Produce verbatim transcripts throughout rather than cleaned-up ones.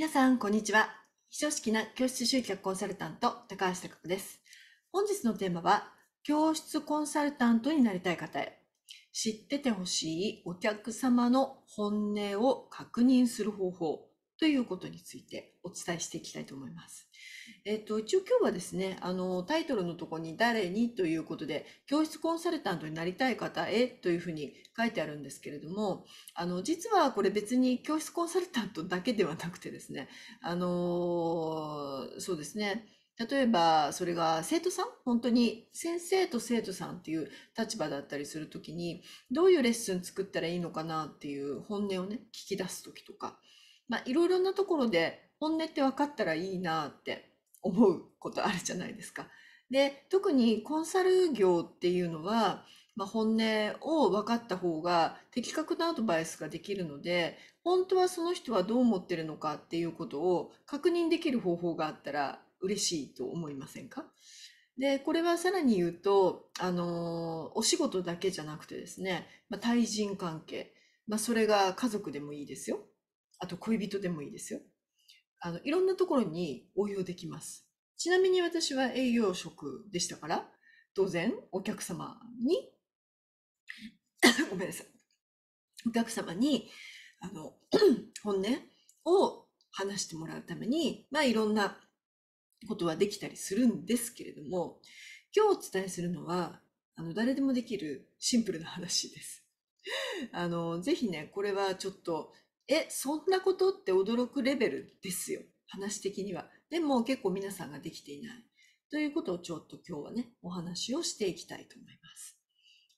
皆さん、こんにちは。非常識な教室集客コンサルタント、高橋貴子です。本日のテーマは、教室コンサルタントになりたい方へ、知っててほしいお客様の本音を確認する方法ということについてお伝えしていきたいと思います。えっと、一応今日はですね、あの、タイトルのところに誰にということで、教室コンサルタントになりたい方へというふうに書いてあるんですけれども、あの、実はこれ別に教室コンサルタントだけではなくてですね、あの、そうですね、例えばそれが生徒さん、本当に先生と生徒さんっていう立場だったりするときに、どういうレッスン作ったらいいのかなっていう本音をね、聞き出すときとか、まあ、いろいろなところで本音って分かったらいいなって思うことあるじゃないですか。で、特にコンサル業っていうのは、まあ、本音を分かった方が的確なアドバイスができるので、本当はその人はどう思ってるのかっていうことを確認できる方法があったら嬉しいと思いませんか？で、これはさらに言うと、あの、お仕事だけじゃなくてですね、まあ、対人関係、まあ、それが家族でもいいですよ。あと恋人でもいいですよ。あの、いろんなところに応用できます。ちなみに私は営業職でしたから、当然お客様に、ごめんなさい。お客様に、あの、本音を話してもらうために、まあいろんなことはできたりするんですけれども、今日お伝えするのは、あの、誰でもできるシンプルな話です。あの、ぜひね、これはちょっと、え、そんなことって驚くレベルですよ。話的には。でも結構皆さんができていない。ということをちょっと今日はね、お話をしていきたいと思います。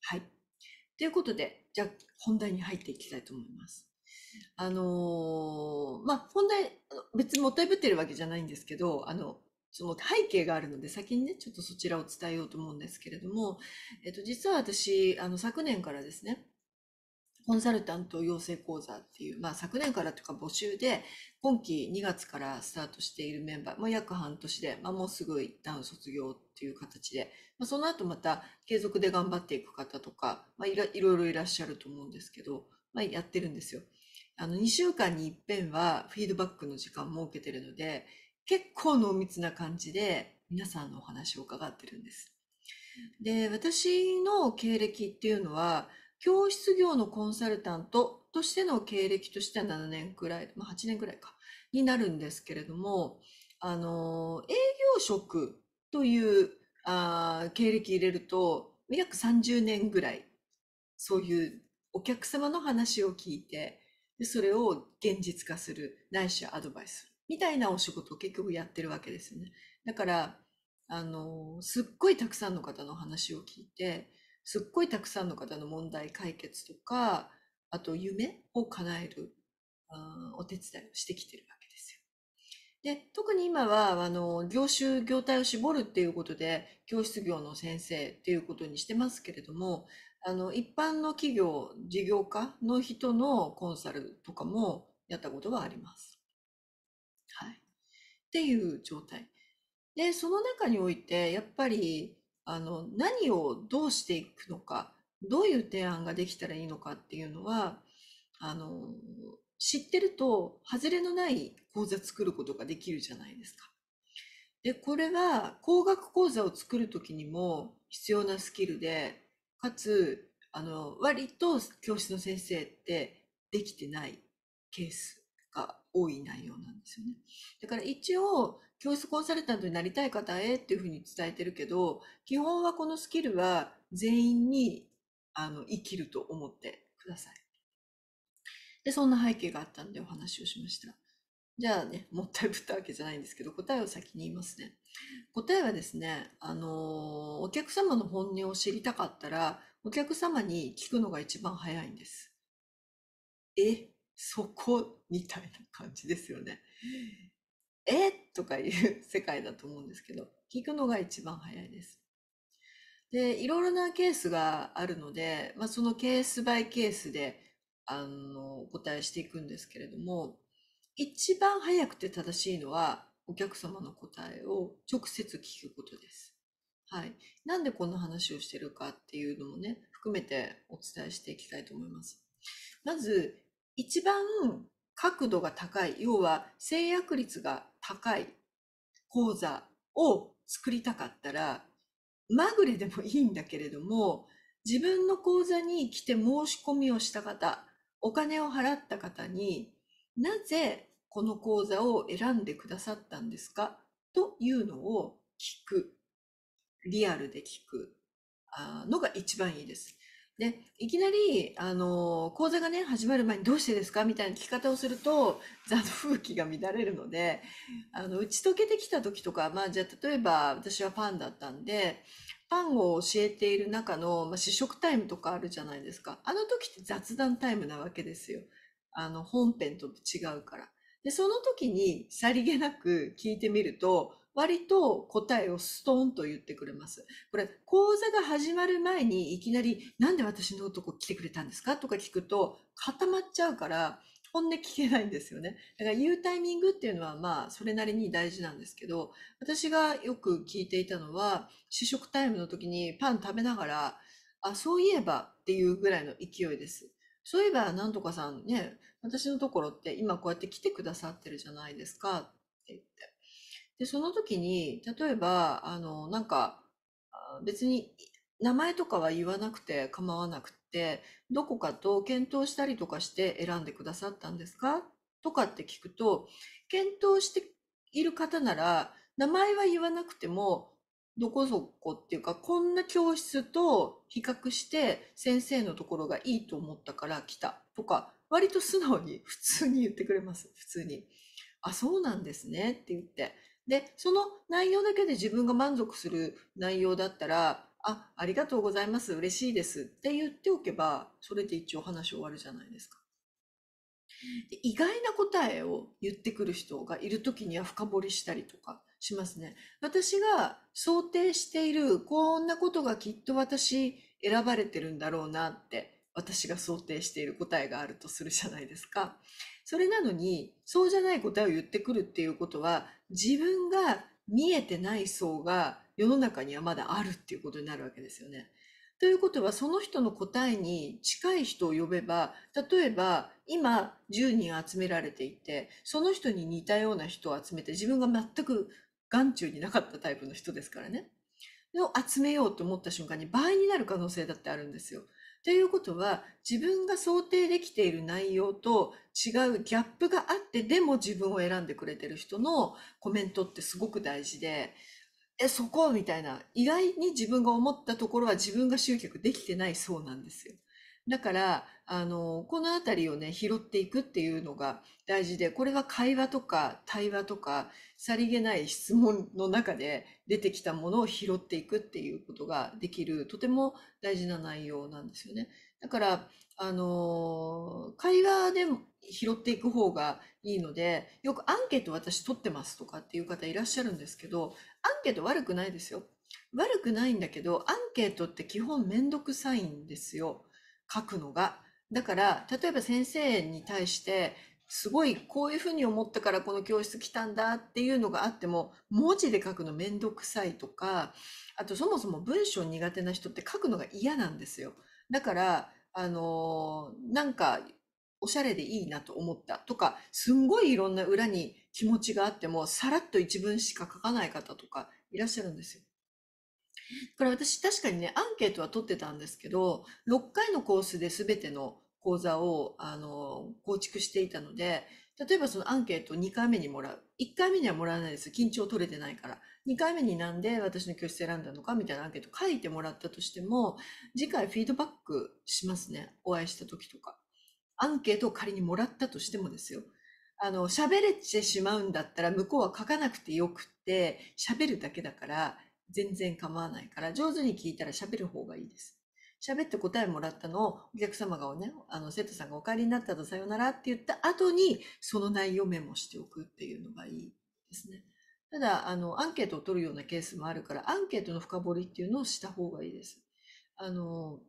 はい。ということで、じゃあ本題に入っていきたいと思います。あのー、まあ、本題、別にもったいぶってるわけじゃないんですけど、あの、その背景があるので先にね、ちょっとそちらを伝えようと思うんですけれども、えっと、実は私、あの、昨年からですね、コンサルタント養成講座っていう、まあ昨年からというか募集で、今期にがつからスタートしているメンバー、もう約半年で、まあもうすぐ一旦卒業っていう形で、まあ、その後また継続で頑張っていく方とか、まあいろいろいらっしゃると思うんですけど、まあやってるんですよ。あのにしゅうかんに一遍はフィードバックの時間を設けてるので、結構濃密な感じで皆さんのお話を伺ってるんです。で、私の経歴っていうのは、教室業のコンサルタントとしての経歴としてはななねんくらい、まあ、はちねんくらいか、になるんですけれども、あの、営業職というあ経歴入れると、約さんじゅうねんぐらい、そういうお客様の話を聞いて、でそれを現実化する、ないしはアドバイスする、みたいなお仕事を結局やってるわけですよね。だから、あの、すっごいたくさんの方の話を聞いて、すっごいたくさんの方の問題解決とか、あと夢を叶える、うん、お手伝いをしてきてるわけですよ。で、特に今は、あの、業種、業態を絞るっていうことで、教室業の先生っていうことにしてますけれども、あの、一般の企業、事業家の人のコンサルとかもやったことはあります。はい。っていう状態。で、その中において、やっぱり、あの、何をどうしていくのか、どういう提案ができたらいいのかっていうのは、あの、知ってると外れのない講座作ることができるじゃないですか。で、これは工学講座を作るときにも必要なスキルで、かつ、あの、割と教室の先生ってできてないケースが多い内容なんですよね。だから一応、教室コンサルタントになりたい方へっていうふうに伝えてるけど、基本はこのスキルは全員にあの生きると思ってください。で、そんな背景があったんでお話をしました。じゃあね、もったいぶったわけじゃないんですけど、答えを先に言いますね。答えはですね、あの、お客様の本音を知りたかったら、お客様に聞くのが一番早いんです。え、そこみたいな感じですよね。えとかいう世界だと思うんですけど、聞くのが一番早いです。で、いろいろなケースがあるので、まあ、そのケースバイケースで、あの、お答えしていくんですけれども、一番早くて正しいのは、お客様の答えを直接聞くことです。はい。なんでこんな話をしてるかっていうのもね、含めてお伝えしていきたいと思います。まず、一番確度が高い、要は成約率が高い講座を作りたかったら、まぐれでもいいんだけれども、自分の講座に来て申し込みをした方、お金を払った方に、なぜこの講座を選んでくださったんですかというのを聞く。リアルで聞くのが一番いいです。で、いきなり、あの、講座がね、始まる前にどうしてですかみたいな聞き方をすると、座の風紀が乱れるので、あの、打ち解けてきた時とか、まあ、じゃあ、例えば、私はパンだったんで、パンを教えている中の、まあ、試食タイムとかあるじゃないですか。あの時って雑談タイムなわけですよ。あの、本編と違うから。で、その時にさりげなく聞いてみると、割と答えをストーンと言ってくれます。これ、講座が始まる前にいきなり、なんで私のとこ来てくれたんですかとか聞くと固まっちゃうから、本音聞けないんですよね。だから言うタイミングっていうのはまあ、それなりに大事なんですけど、私がよく聞いていたのは、試食タイムの時にパン食べながら、あ、そういえばっていうぐらいの勢いです。そういえば、なんとかさんね、私のところって今こうやって来てくださってるじゃないですかって言って。で、その時に、例えば、あの、なんか、別に名前とかは言わなくて構わなくて、どこかと検討したりとかして選んでくださったんですかとかって聞くと、検討している方なら、名前は言わなくても、どこそこっていうか、こんな教室と比較して先生のところがいいと思ったから来たとか、割と素直に普通に言ってくれます。普通に。あ、そうなんですねって言って。で、その内容だけで自分が満足する内容だったら、あ、ありがとうございます。嬉しいですって言っておけば、それで一応話終わるじゃないですか。で、意外な答えを言ってくる人がいるときには深掘りしたりとかしますね。私が想定している、こんなことがきっと私選ばれてるんだろうなって、私が想定している答えがあるとするじゃないですか。それなのに、そうじゃない答えを言ってくるっていうことは、自分が見えてない層が世の中にはまだあるっていうことになるわけですよね。ということは、その人の答えに近い人を呼べば、例えば今じゅうにん集められていて、その人に似たような人を集めて、自分が全く眼中になかったタイプの人ですからね、を集めようと思った瞬間に倍になる可能性だってあるんですよ。ということは、自分が想定できている内容と違うギャップがあって、でも自分を選んでくれてる人のコメントってすごく大事で、え、そこみたいな、意外に自分が思ったところは自分が集客できてないそうなんですよ。だから、あの、このあたりをね、拾っていくっていうのが大事で、これは会話とか対話とか、さりげない質問の中で出てきたものを拾っていくっていうことができる、とても大事な内容なんですよね。だから、あの、会話でも拾っていく方がいいので、よくアンケート私取ってますとかっていう方いらっしゃるんですけど、アンケート悪くないですよ。悪くないんだけど、アンケートって基本めんどくさいんですよ。書くのが。だから、例えば先生に対して、すごいこういうふうに思ったからこの教室来たんだっていうのがあっても、文字で書くのめんどくさいとか、あとそもそも文章苦手な人って書くのが嫌なんですよ。だから、あのー、なんか、おしゃれでいいなと思ったとか、すんごいいろんな裏に気持ちがあっても、さらっと一文しか書かない方とかいらっしゃるんですよ。これ私確かにね、アンケートは取ってたんですけど、ろっかいのコースで全ての講座をあの構築していたので、例えばそのアンケートをにかいめにもらう。いっかいめにはもらわないです。緊張取れてないから。にかいめになんで私の教室選んだのかみたいなアンケート書いてもらったとしても、次回フィードバックしますね。お会いした時とか。アンケートを仮にもらったとしてもですよ。あの、喋れてしまうんだったら向こうは書かなくてよくって、喋るだけだから、全然構わないから、上手に聞いたら喋る方がいいです。喋って答えもらったのを、お客様がね、あの、生徒さんがお帰りになったとさよならって言った後に、その内容をメモしておくっていうのがいいですね。ただ、あの、アンケートを取るようなケースもあるから、アンケートの深掘りっていうのをした方がいいです。あの、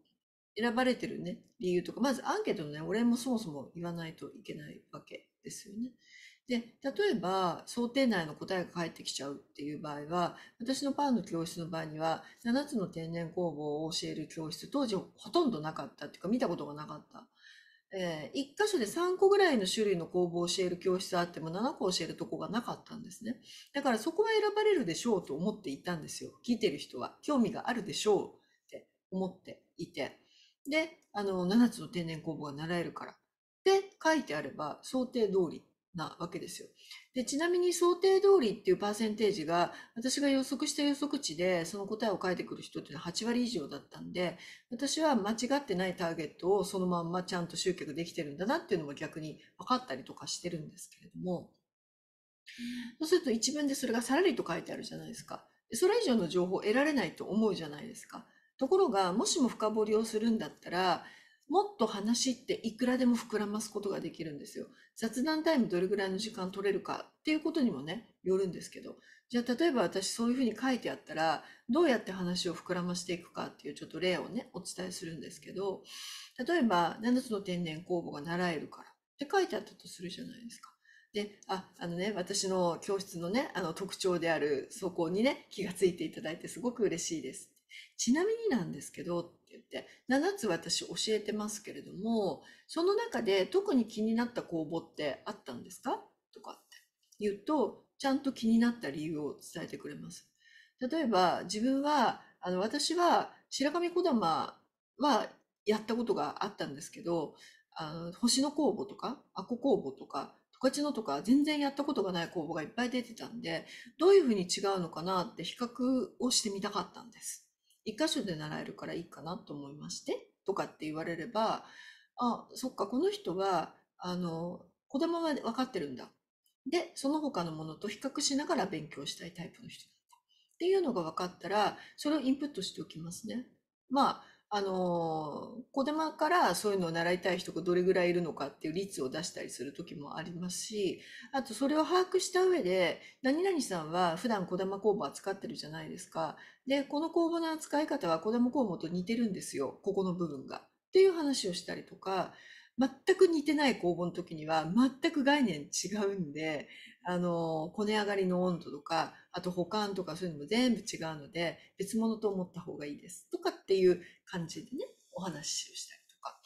選ばれてるね、理由とか、まずアンケートのね、お礼もそもそも言わないといけないわけですよね。で、例えば、想定内の答えが返ってきちゃうっていう場合は、私のパンの教室の場合には、ななつの天然工房を教える教室、当時ほとんどなかったっていうか、見たことがなかった。えー、いっ箇所でさんこぐらいの種類の工房を教える教室あってもななこ教えるとこがなかったんですね。だからそこは選ばれるでしょうと思っていたんですよ。聞いてる人は興味があるでしょうって思っていて、で、あのななつの天然工房が習えるからって書いてあれば想定通りなわけですよ。で、ちなみに想定通りっていうパーセンテージが、私が予測した予測値でその答えを書いてくる人っていうのははちわり以上だったんで、私は間違ってないターゲットをそのまんまちゃんと集客できてるんだなっていうのも逆に分かったりとかしてるんですけれども、そうすると一文でそれがさらりと書いてあるじゃないですか。それ以上の情報を得られないと思うじゃないですか。ところが、もしも深掘りをするんだったら、もっと話っていくらでも膨らますことができるんですよ。雑談タイムどれぐらいの時間取れるかっていうことにもね、よるんですけど、じゃあ例えば私そういうふうに書いてあったら、どうやって話を膨らましていくかっていうちょっと例をね、お伝えするんですけど、例えばななつの天然工房が習えるからって書いてあったとするじゃないですか。で、あ、あのね、私の教室のね、あの特徴であるそこにね、気がついていただいてすごく嬉しいです。ちなみになんですけど、って言ってななつ私教えてますけれども、その中で特に気になった工房ってあったんですかとかって言うと、ちゃんと気になった理由を伝えてくれます。例えば自分はあの私は白神小玉はやったことがあったんですけど、あの星の工房とかアコ工房とか十勝のとか全然やったことがない工房がいっぱい出てたんで、どういうふうに違うのかなって比較をしてみたかったんです。一箇所で習えるからいいかなと思いましてとかって言われれば、あ、そっか、この人はあの子供は分かってるんだ、でその他のものと比較しながら勉強したいタイプの人だったっていうのが分かったら、それをインプットしておきますね。まああの子供からそういうのを習いたい人がどれぐらいいるのかっていう率を出したりする時もありますし、あとそれを把握した上で、何々さんは普段小玉工房扱ってるじゃないですか。で、この工房の扱い方は小玉工房と似てるんですよ、ここの部分がっていう話をしたりとか、全く似てない工房の時には全く概念違うんで、あのこね上がりの温度とか、あと保管とかそういうのも全部違うので、別物と思った方がいいですとかっていう感じでね、お話をしたりとか。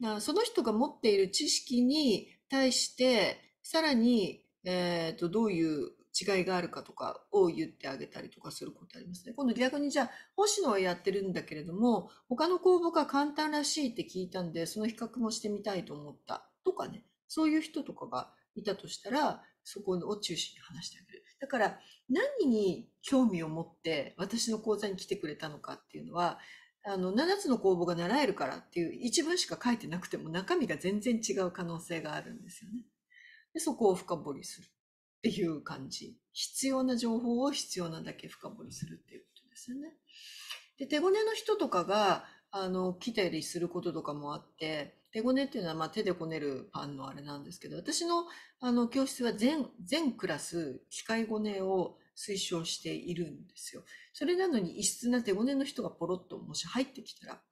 だからその人が持っている知識に対してさらに、えー、とどういう違いがあるかとかを言ってあげたりとかすることありますね。今度逆に、じゃあ星野はやってるんだけれども他の公募が簡単らしいって聞いたんで、その比較もしてみたいと思ったとかね、そういう人とかがいたとしたら、そこを中心に話してあげる。だから何に興味を持って私の講座に来てくれたのかっていうのは、あのななつの公募が習えるからっていう一文しか書いてなくても中身が全然違う可能性があるんですよね。で、そこを深掘りするっていう感じ。必要な情報を必要なだけ深掘りするっていうことですよね。で、手ごねの人とかがあの来たりすることとかもあって、手ごねっていうのは、まあ、手でこねるパンのあれなんですけど、私のあの教室は全全クラス機械ごねを推奨しているんですよ。それなのに異質な手ごねの人がポロッともし入ってきたら、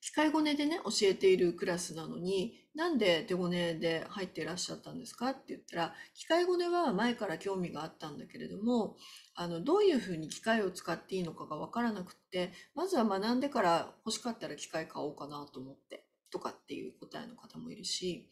機械ごねでね教えているクラスなのに、なんで手ごねで入っていらっしゃったんですかって言ったら、機械ごねは前から興味があったんだけれども、あのどういうふうに機械を使っていいのかが分からなくって、まずは学んでから欲しかったら機械買おうかなと思ってとかっていう答えの方もいるし、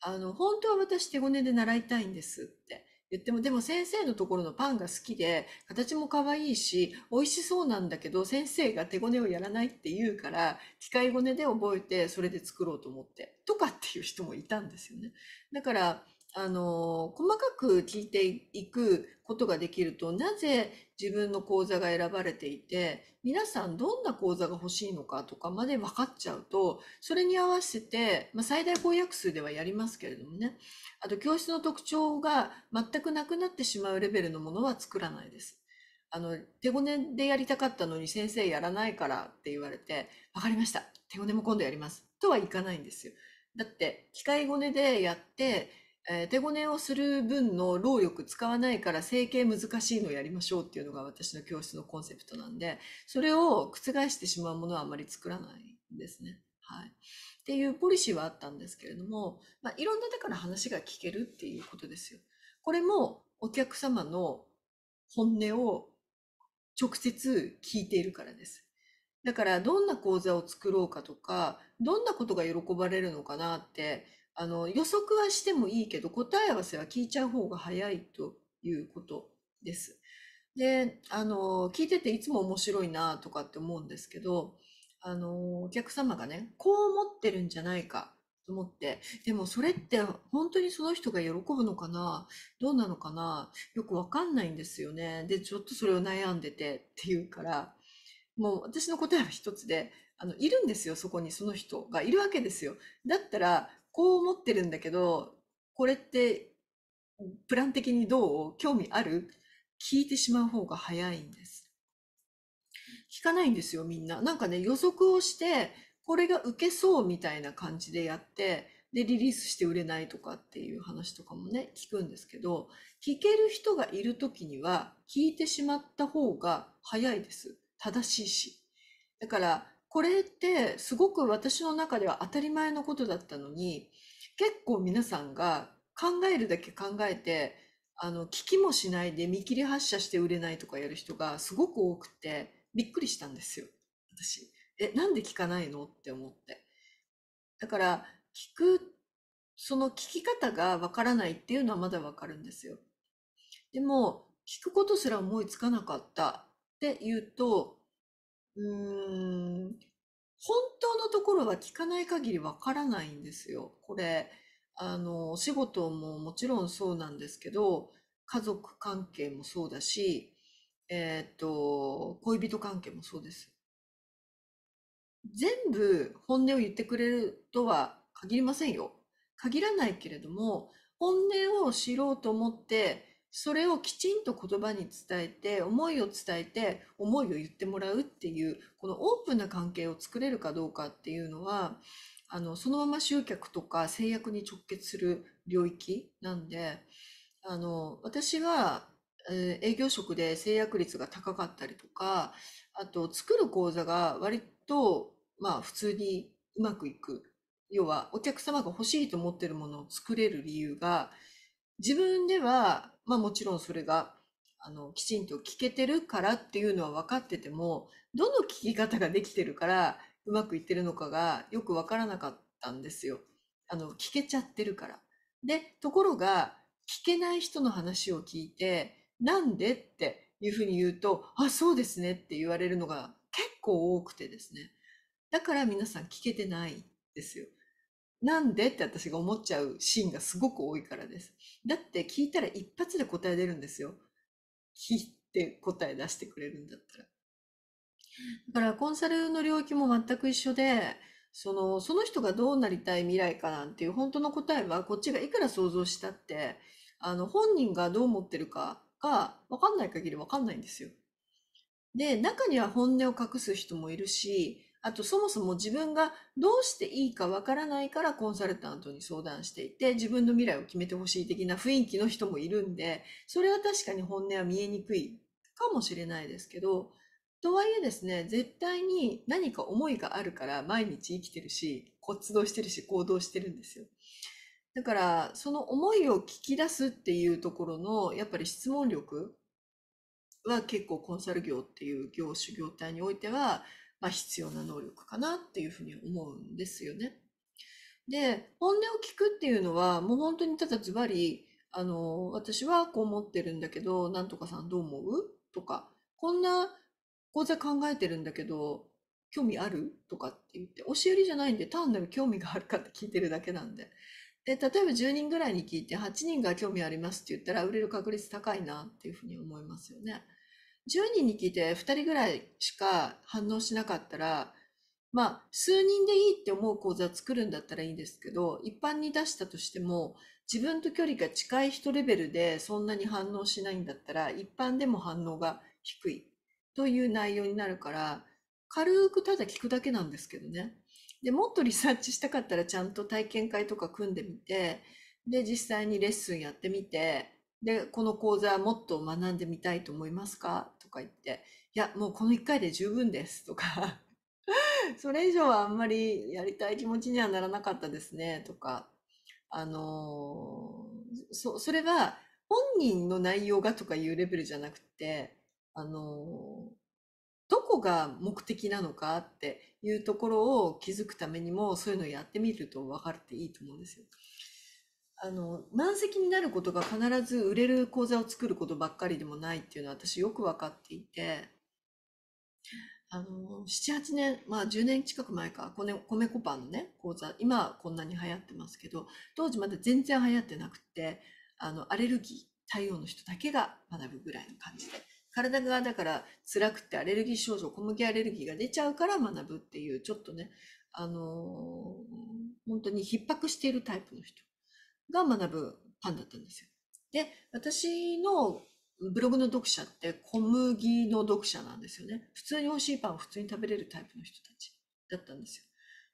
あの本当は私手ごねで習いたいんですって言っても、でも先生のところのパンが好きで形も可愛いし美味しそうなんだけど、先生が手ごねをやらないって言うから、機械ごねで覚えてそれで作ろうと思ってとかっていう人もいたんですよね。だからあの細かく聞いていくことができると、なぜ自分の講座が選ばれていて、皆さんどんな講座が欲しいのかとかまで分かっちゃうと、それに合わせて、まあ、最大公約数ではやりますけれどもね、あと教室の特徴が全くなくなってしまうレベルのものは作らないです。あの手ごねでやりたかったのに先生やらないからって言われて、分かりました、手ごねも今度やりますとはいかないんですよ。だって機械ごねでやってえー、手ごねをする分の労力使わないから、整形難しいのをやりましょうっていうのが私の教室のコンセプトなんで、それを覆してしまうものはあまり作らないんですね。はい、っていうポリシーはあったんですけれども、まあ、いろんなだから話が聞けるっていうことですよ。これもお客様の本音を直接聞いているからです。だからどんな講座を作ろうかとか、どんなことが喜ばれるのかなって、あの予測はしてもいいけど、答え合わせは聞いちゃう方が早いということです。で、あの聞いてていつも面白いなとかって思うんですけど、あのお客様がね、こう思ってるんじゃないかと思って、でもそれって本当にその人が喜ぶのかな、どうなのかな、よくわかんないんですよね。でちょっとそれを悩んでてっていうから、もう私の答えは一つで、あのいるんですよ、そこにその人がいるわけですよ。だったらこう思ってるんだけど、これってプラン的にどう、興味ある、聞いてしまう方が早いんです。聞かないんですよ、みんな。なんかね、予測をしてこれが受けそうみたいな感じでやって、でリリースして売れないとかっていう話とかもね、聞くんですけど、聞ける人がいる時には聞いてしまった方が早いです、正しいし。だからこれってすごく私の中では当たり前のことだったのに、結構皆さんが考えるだけ考えて、あの聞きもしないで見切り発車して売れないとかやる人がすごく多くて、びっくりしたんですよ、私。え、なんで聞かないのって思って。だから聞く、その聞き方がわからないっていうのはまだわかるんですよ。でも聞くことすら思いつかなかったっていうと、うーん本当のところは聞かない限りわからないんですよ。これあのお仕事ももちろんそうなんですけど、家族関係もそうだし、えーっと恋人関係もそうです。全部本音を言ってくれるとは限りませんよ。限らないけれども、本音を知ろうと思って、それをきちんと言葉に伝えて、思いを伝えて、思いを言ってもらうっていう、このオープンな関係を作れるかどうかっていうのは、あのそのまま集客とか制約に直結する領域なんで、あの私は、えー、営業職で制約率が高かったりとか、あと作る講座が割とまあ普通にうまくいく、要はお客様が欲しいと思ってるものを作れる理由が、自分ではまあもちろんそれがあのきちんと聞けてるからっていうのは分かってても、どの聞き方ができてるからうまくいってるのかがよく分からなかったんですよ。あの聞けちゃってるから。でところが聞けない人の話を聞いて、なんでっていうふうに言うと、あ、そうですねって言われるのが結構多くてですね。だから皆さん聞けてないんですよ。なんでって私が思っちゃうシーンがすごく多いからです。だって聞いたら一発で答え出るんですよ。聞いて答え出してくれるんだったら。だからコンサルの領域も全く一緒で、そのその人がどうなりたい未来かなんていう本当の答えは、こっちがいくら想像したって、あの本人がどう思ってるかが分かんない限り分かんないんですよ。で中には本音を隠す人もいるし、あとそもそも自分がどうしていいかわからないからコンサルタントに相談していて、自分の未来を決めてほしい的な雰囲気の人もいるんで、それは確かに本音は見えにくいかもしれないですけど、とはいえですね、絶対に何か思いがあるから毎日生きてるし、活動してるし、行動してるんですよ。だからその思いを聞き出すっていうところのやっぱり質問力は、結構コンサル業っていう業種業態においては、まあ、必要な能力かなっていうふうに思うんですよね。で本音を聞くっていうのはもう本当にただズバリ、あの私はこう思ってるんだけど、なんとかさんどう思うとか、こんな講座考えてるんだけど興味あるとかって言って、教えるじゃないんで、単なる興味があるかって聞いてるだけなんで。で例えばじゅうにんぐらいに聞いてはちにんが興味ありますって言ったら、売れる確率高いなっていうふうに思いますよね。じゅうにんに聞いてふたりぐらいしか反応しなかったら、まあ数人でいいって思う講座作るんだったらいいんですけど、一般に出したとしても自分と距離が近い人レベルでそんなに反応しないんだったら、一般でも反応が低いという内容になるから、軽くただ聞くだけなんですけどね。でもっとリサーチしたかったら、ちゃんと体験会とか組んでみて、で実際にレッスンやってみて、でこの講座もっと学んでみたいと思いますかとか言って、いやもうこのいっかいで十分ですとかそれ以上はあんまりやりたい気持ちにはならなかったですねとか、あのー、そ, それは本人の内容がとかいうレベルじゃなくて、あのー、どこが目的なのかっていうところを気づくためにも、そういうのをやってみると分かっていいと思うんですよ。あの満席になることが必ず売れる講座を作ることばっかりでもないっていうのは私よく分かっていて、あのななはちねん、まあ、じゅうねん近く前か、こ、ね、米粉パンのね講座、今はこんなに流行ってますけど、当時まだ全然流行ってなくて、あのアレルギー対応の人だけが学ぶぐらいの感じで、体がだから辛くてアレルギー症状、小麦アレルギーが出ちゃうから学ぶっていう、ちょっとね、あのー、本当に逼迫しているタイプの人が学ぶパンだったんですよ。で、私のブログの読者って小麦の読者なんですよね。普通に美味しいパンを普通に食べれるタイプの人たちだったんです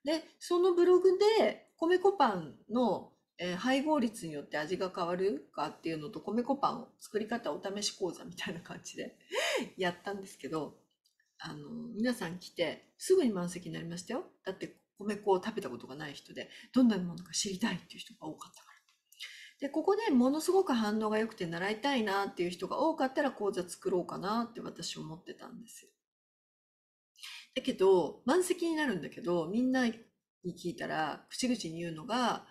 よ。で、そのブログで米粉パンの配合率によって味が変わるかっていうのと、米粉パンを作り方お試し講座みたいな感じでやったんですけど、あの皆さん来てすぐに満席になりましたよ。だって米粉を食べたことがない人で、どんなものか知りたいっていう人が多かったから。で、ここでものすごく反応が良くて習いたいなっていう人が多かったら講座作ろうかなって私思ってたんですよ。だけど満席になるんだけど、みんなに聞いたら口々に言うのが、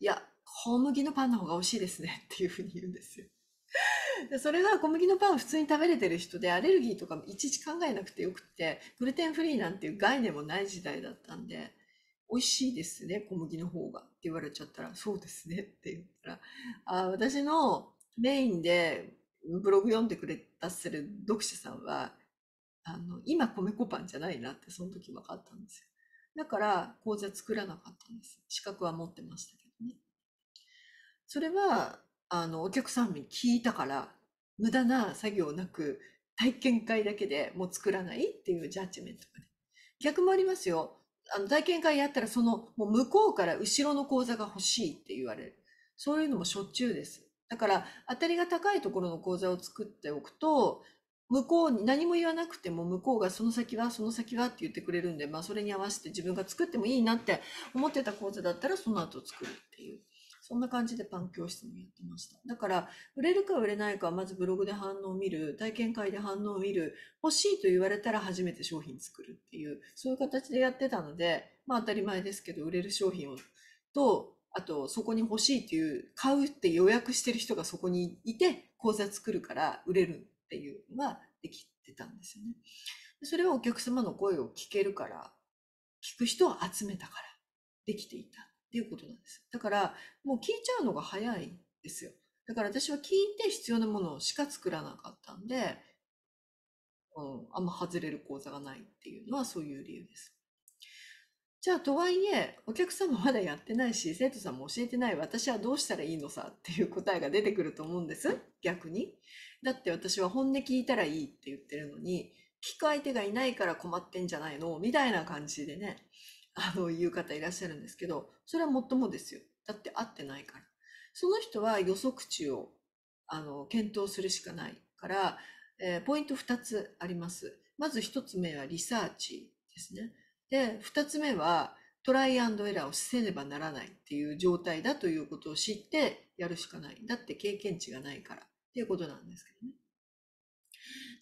いや小麦のパンの方が美味しいですねっていうふうに言うんですよ。それが小麦のパンを普通に食べれてる人で、アレルギーとかいちいち考えなくてよくって、グルテンフリーなんていう概念もない時代だったんで、美味しいですね小麦の方がって言われちゃったら、そうですねって言ったら、あ、私のメインでブログ読んでくれたする読者さんは、あの今米粉パンじゃないなってその時分かったんですよ。だから講座作らなかったんです。資格は持ってましたけどね。それはあのお客さんに聞いたから、無駄な作業なく体験会だけでもう作らないっていうジャッジメントがね。逆もありますよ。あの体験会やったら、そのもう向こうから後ろの講座が欲しいって言われる、そういうのもしょっちゅうです。だから当たりが高いところの講座を作っておくと、向こうに何も言わなくても向こうがその先はその先はって言ってくれるんで、まあ、それに合わせて自分が作ってもいいなって思ってた講座だったらその後作るっていう、そんな感じでパン教室もやってました。だから売れるか売れないかは、まずブログで反応を見る、体験会で反応を見る、欲しいと言われたら初めて商品作るっていう、そういう形でやってたので、まあ当たり前ですけど、売れる商品をと、あとそこに欲しいという、買うって予約してる人がそこにいて講座作るから売れるっていうのができてたんですよね。それはお客様の声を聞けるから、聞く人を集めたからできていたっていうことなんです。だからもう聞いちゃうのが早いんですよ。だから私は聞いて必要なものしか作らなかったんで、うん、あんま外れる講座がないっていうのはそういう理由です。じゃあとはいえ、お客様まだやってないし、生徒さんも教えてない、私はどうしたらいいのさっていう答えが出てくると思うんです。逆にだって私は本音聞いたらいいって言ってるのに、聞く相手がいないから困ってんじゃないのみたいな感じでね、あの言う方いらっしゃるんですけど、それはもっともですよ。だって会ってないから。その人は予測値をあの検討するしかないから、えー、ポイントふたつあります。まずひとつめはリサーチですね。で、ふたつめはトライアンドエラーをせねばならないっていう状態だということを知ってやるしかない。だって経験値がないからっていうことなんですけどね。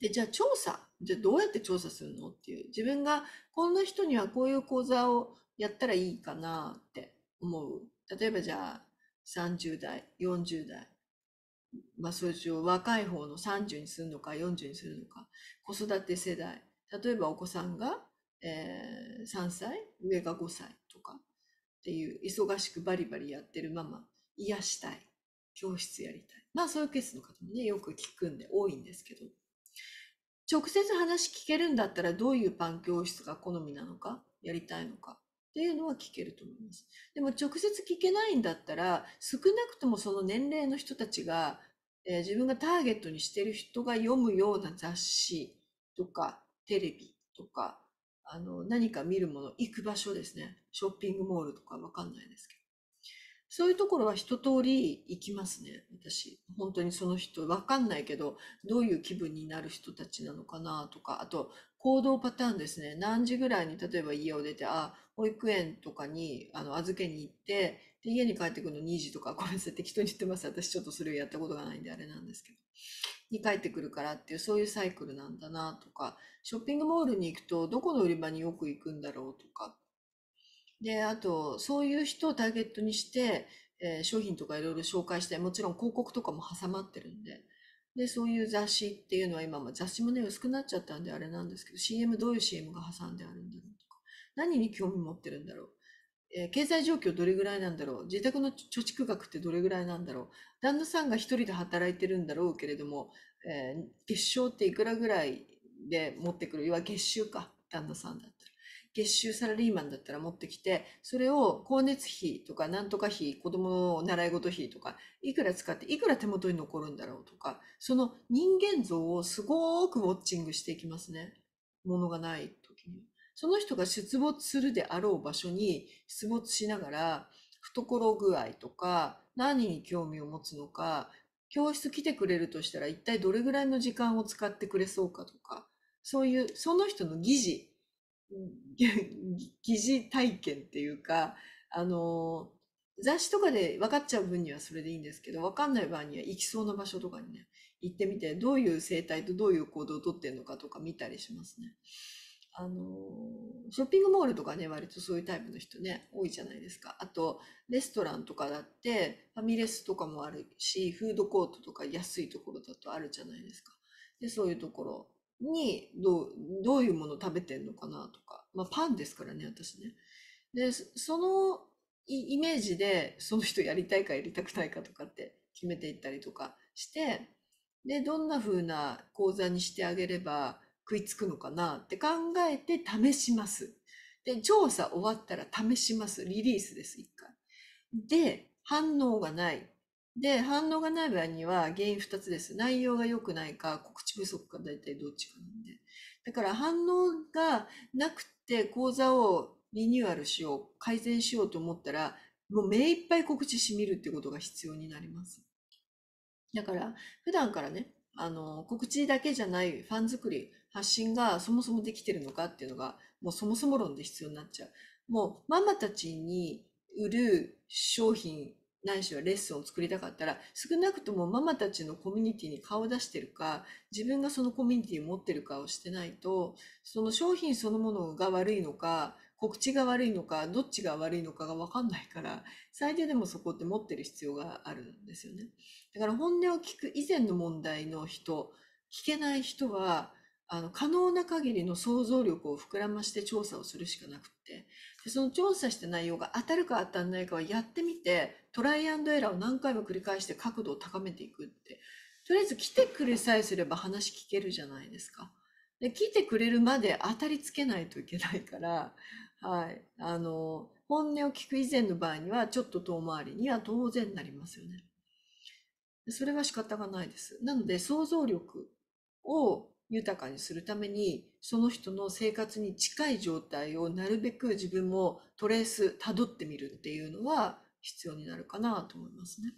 で、じゃあ調査、じゃあどうやって調査するのっていう、自分がこんな人にはこういう講座をやったらいいかなって思う。例えばじゃあさんじゅうだい、よんじゅうだい、まあそういう若い方のさんじゅうにするのかよんじゅうにするのか、子育て世代、例えばお子さんが、えー、さんさい、上がごさいとかっていう、忙しくバリバリやってるママ、癒したい、教室やりたい、まあそういうケースの方もね、よく聞くんで多いんですけど、直接話聞けるんだったら、どういうパン教室が好みなのか、やりたいのかっていうのは聞けると思います。でも直接聞けないんだったら、少なくともその年齢の人たちが、えー、自分がターゲットにしてる人が読むような雑誌とかテレビとか、あの何か見るもの、行く場所ですね。ショッピングモールとかわかんないですけど。そういうところは一通り行きますね。私本当にその人わかんないけど、どういう気分になる人たちなのかなとか、あと行動パターンですね。何時ぐらいに例えば家を出て、あ、保育園とかにあの預けに行って、で家に帰ってくるのにじとか、ごめんなさい適当に言ってます。私ちょっとそれをやったことがないんであれなんですけど、に帰ってくるからっていう、そういうサイクルなんだなとか、ショッピングモールに行くとどこの売り場によく行くんだろうとか、で、あとそういう人をターゲットにして、えー、商品とかいろいろ紹介して、もちろん広告とかも挟まってるんで、で、そういう雑誌っていうのは今も雑誌もね、薄くなっちゃったんであれなんですけど、シーエム どういう シーエム が挟んであるんだろうとか、何に興味持ってるんだろう、えー、経済状況どれぐらいなんだろう、自宅の貯蓄額ってどれぐらいなんだろう、旦那さんが一人で働いてるんだろうけれども、えー、月賞っていくらぐらいで持ってくる、要は月収か、旦那さんだったら。月収サラリーマンだったら持ってきて、それを光熱費とかなんとか費、子供の習い事費とか、いくら使っていくら手元に残るんだろうとか、その人間像をすごくウォッチングしていきますね。ものがない時に。その人が出没するであろう場所に出没しながら、懐具合とか、何に興味を持つのか、教室来てくれるとしたら一体どれぐらいの時間を使ってくれそうかとか、そういうその人の疑似、疑似体験っていうか、あの雑誌とかで分かっちゃう分にはそれでいいんですけど、分かんない場合には行きそうな場所とかにね、行ってみて、どういう生態とどういう行動をとってるのかとか見たりしますね。あのショッピングモールとかね、割とそういうタイプの人ね、多いじゃないですか。あとレストランとかだってファミレスとかもあるし、フードコートとか安いところだとあるじゃないですか。で、そういうところにどう、どういうもの食べてんのかなとか、まあ、パンですからね、私ね。で、そのイメージでその人やりたいかやりたくないかとかって決めていったりとかして、で、どんな風な講座にしてあげれば食いつくのかなって考えて試します。で、調査終わったら試します。リリースです、一回。で、反応がない。で、反応がない場合には原因ふたつです。内容が良くないか、告知不足か、大体どっちかなんで。だから反応がなくて講座をリニューアルしよう、改善しようと思ったら、もう目いっぱい告知しみるってことが必要になります。だから普段からね、あの告知だけじゃないファン作り、発信がそもそもできてるのかっていうのが、もうそもそも論で必要になっちゃう。もうママたちに売る商品、ないしはレッスンを作りたかったら、少なくともママたちのコミュニティに顔を出してるか、自分がそのコミュニティを持ってるかをしてないと、その商品そのものが悪いのか、告知が悪いのか、どっちが悪いのかが分かんないから、最低でもそこって持ってる必要があるんですよね。だから本音を聞く以前の問題の人、聞けない人は、あの可能な限りの想像力を膨らまして調査をするしかなくって、で、その調査した内容が当たるか当たらないかはやってみて、トライアンドエラーを何回も繰り返して角度を高めていくって。とりあえず来てくれさえすれば話聞けるじゃないですか。で、来てくれるまで当たりつけないといけないから、はい、あの本音を聞く以前の場合にはちょっと遠回りには当然なりますよね。それは仕方がないです。なので想像力を豊かにするために、その人の生活に近い状態をなるべく自分もトレースたどってみるっていうのは必要になるかなと思いますね。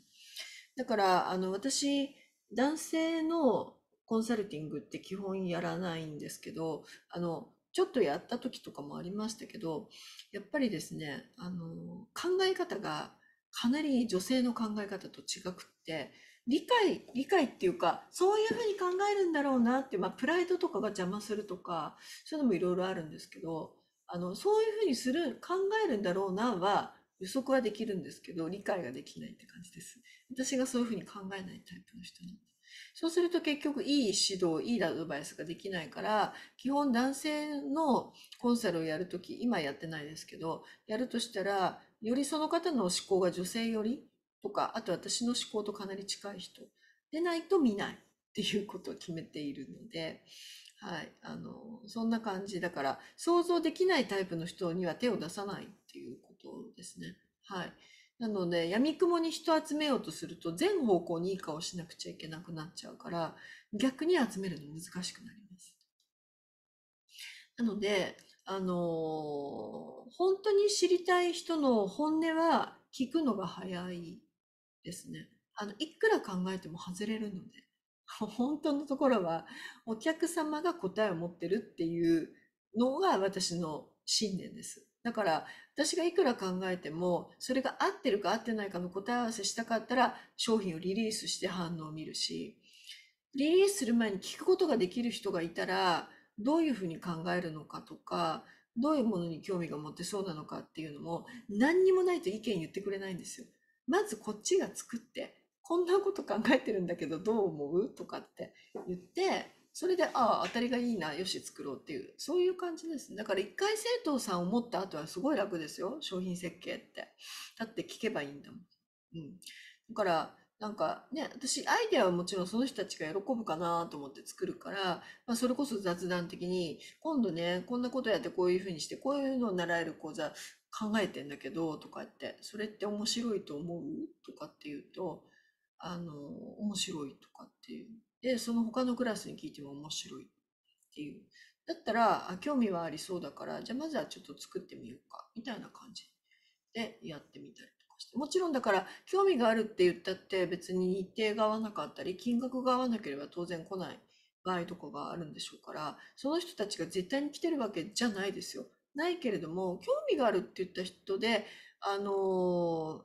だからあの私、男性のコンサルティングって基本やらないんですけど、あのちょっとやった時とかもありましたけど、やっぱりですね、あの考え方がかなり女性の考え方と違くって、理解、理解っていうか、そういうふうに考えるんだろうなって、まあ、プライドとかが邪魔するとか、そういうのもいろいろあるんですけど、あの、そういうふうにする、考えるんだろうなは予測はできるんですけど、理解ができないって感じです。私がそういうふうに考えないタイプの人なんで。そうすると結局いい指導、いいアドバイスができないから、基本男性のコンサルをやるとき、今やってないですけど、やるとしたら、よりその方の思考が女性より、とか、あと私の思考とかなり近い人でないと見ないっていうことを決めているので、はい、あのそんな感じだから、想像できないタイプの人には手を出さないっていうことですね。はい、なので闇雲に人を集めようとすると、全方向にいい顔しなくちゃいけなくなっちゃうから、逆に集めるの難しくなります。なのであの本当に知りたい人の本音は聞くのが早いですね。あのいくら考えても外れるので、本当のところはお客様が答えを持ってるっていうのが私の信念です。だから私がいくら考えても、それが合ってるか合ってないかの答え合わせしたかったら、商品をリリースして反応を見るし、リリースする前に聞くことができる人がいたら、どういうふうに考えるのかとか、どういうものに興味が持ってそうなのかっていうのも、何にもないと意見言ってくれないんですよ。まずこっちが作って、こんなこと考えてるんだけどどう思うとかって言って、それで、ああ、当たりがいいな、よし作ろうっていう、そういう感じです。だから一回生徒さんを持った後はすごい楽ですよ、商品設計って。だって聞けばいいんだもん。うん。だから、なんかね、私アイデアはもちろんその人たちが喜ぶかなと思って作るから、まあ、それこそ雑談的に今度ねこんなことやってこういうふうにしてこういうのを習える講座考えてんだけどとかってそれって面白いと思うとかっていうとあの面白いとかっていうでその他のクラスに聞いても面白いっていうだったらあ興味はありそうだからじゃあまずはちょっと作ってみようかみたいな感じでやってみたり。もちろんだから興味があるって言ったって別に日程が合わなかったり金額が合わなければ当然来ない場合とかがあるんでしょうからその人たちが絶対に来てるわけじゃないですよ。ないけれども興味があるって言った人であの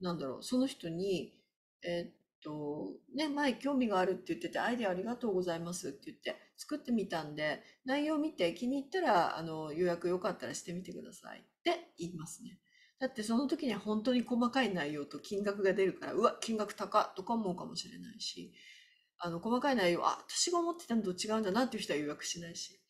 ー、なんだろうその人にえー、っとね前興味があるって言っててアイデアありがとうございますって言って作ってみたんで内容見て気に入ったらあの予約よかったらしてみてくださいって言いますね。だってその時には本当に細かい内容と金額が出るからうわ金額高とか思うかもしれないしあの細かい内容あ私が思ってたのと違うんだなっていう人は予約しないし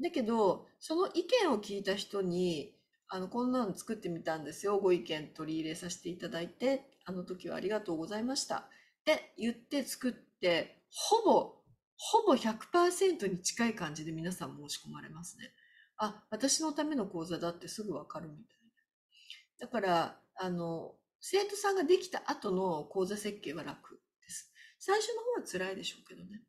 だけどその意見を聞いた人にあのこんなの作ってみたんですよご意見取り入れさせていただいてあの時はありがとうございましたって言って作ってほぼほぼ ひゃくパーセント に近い感じで皆さん申し込まれますね。あ私のための講座だってすぐ分かるみたいな。だからあの生徒さんができた後の講座設計は楽です。最初の方は辛いでしょうけどね。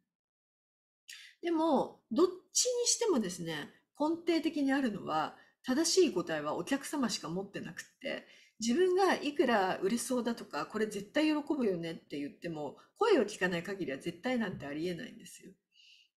でもどっちにしてもですね、根底的にあるのは正しい答えはお客様しか持ってなくって、自分がいくら売れそうだとかこれ絶対喜ぶよねって言っても声を聞かない限りは絶対なんてありえないんですよ。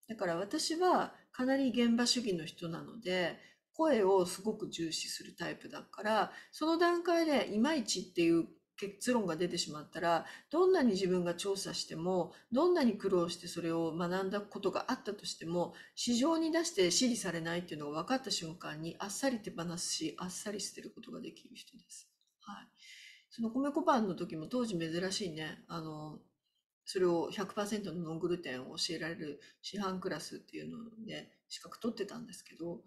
だから私はかなり現場主義の人なので。声をすごく重視するタイプだからその段階でいまいちっていう結論が出てしまったらどんなに自分が調査してもどんなに苦労してそれを学んだことがあったとしても市場に出して支持されないっていうのが分かった瞬間にあっさり手放すしあっさり捨てることができる人です。はい、その米粉パンの時も当時珍しいねあのそれを ひゃくパーセント のノングルテンを教えられる師範クラスっていうので資格取ってたんですけど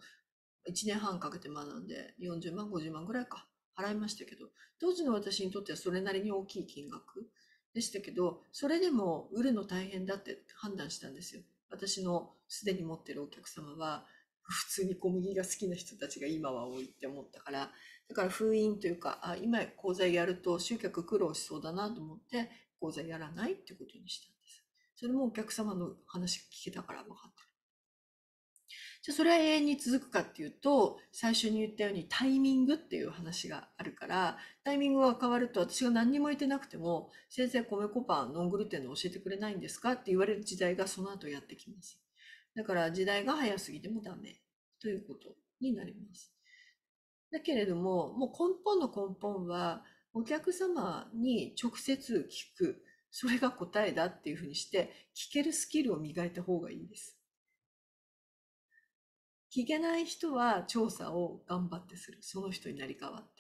いちねんはんかけて学んでよんじゅうまんごじゅうまんぐらいか払いましたけど当時の私にとってはそれなりに大きい金額でしたけどそれでも売るの大変だって判断したんですよ。私のすでに持ってるお客様は普通に小麦が好きな人たちが今は多いって思ったからだから封印というかあ今講座やると集客苦労しそうだなと思って講座やらないってことにしたんです。それもお客様の話聞けたから分かってる。じゃそれは永遠に続くかっていうと最初に言ったようにタイミングっていう話があるからタイミングが変わると私が何にも言ってなくても先生米粉パンノングルテンの教えてくれないんですかって言われる時代がその後やってきます。だから時代が早すぎてもダメということになります。だけれどももう根本の根本はお客様に直接聞くそれが答えだっていうふうにして聞けるスキルを磨いた方がいいです。聞けない人は調査を頑張ってする。その人になり変わっ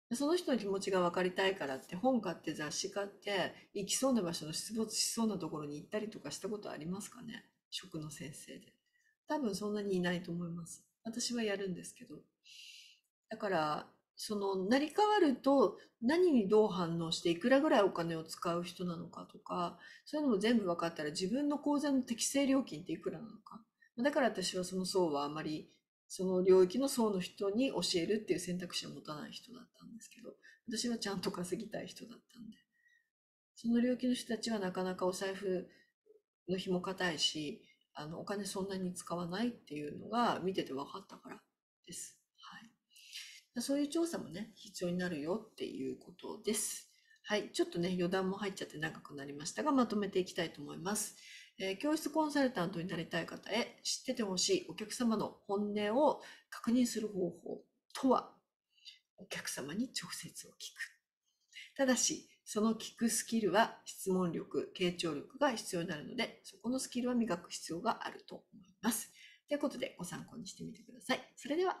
て。その人の気持ちが分かりたいからって本買って雑誌買って行きそうな場所の出没しそうなところに行ったりとかしたことありますかね？職の先生で。多分そんなにいないと思います。私はやるんですけど。だから、そのなり変わると何にどう反応していくらぐらいお金を使う人なのかとか、そういうのも全部分かったら自分の口座の適正料金っていくらなのか。だから私はその層はあまりその領域の層の人に教えるっていう選択肢を持たない人だったんですけど私はちゃんと稼ぎたい人だったんでその領域の人たちはなかなかお財布のひも固いしあのお金そんなに使わないっていうのが見てて分かったからです、はい、そういう調査もね必要になるよっていうことです、はい、ちょっとね余談も入っちゃって長くなりましたがまとめていきたいと思います。えー、教室コンサルタントになりたい方へ知っててほしいお客様の本音を確認する方法とはお客様に直接を聞く。ただし、その聞くスキルは質問力、傾聴力が必要になるので、そこのスキルは磨く必要があると思います。ということで、ご参考にしてみてください。それでは。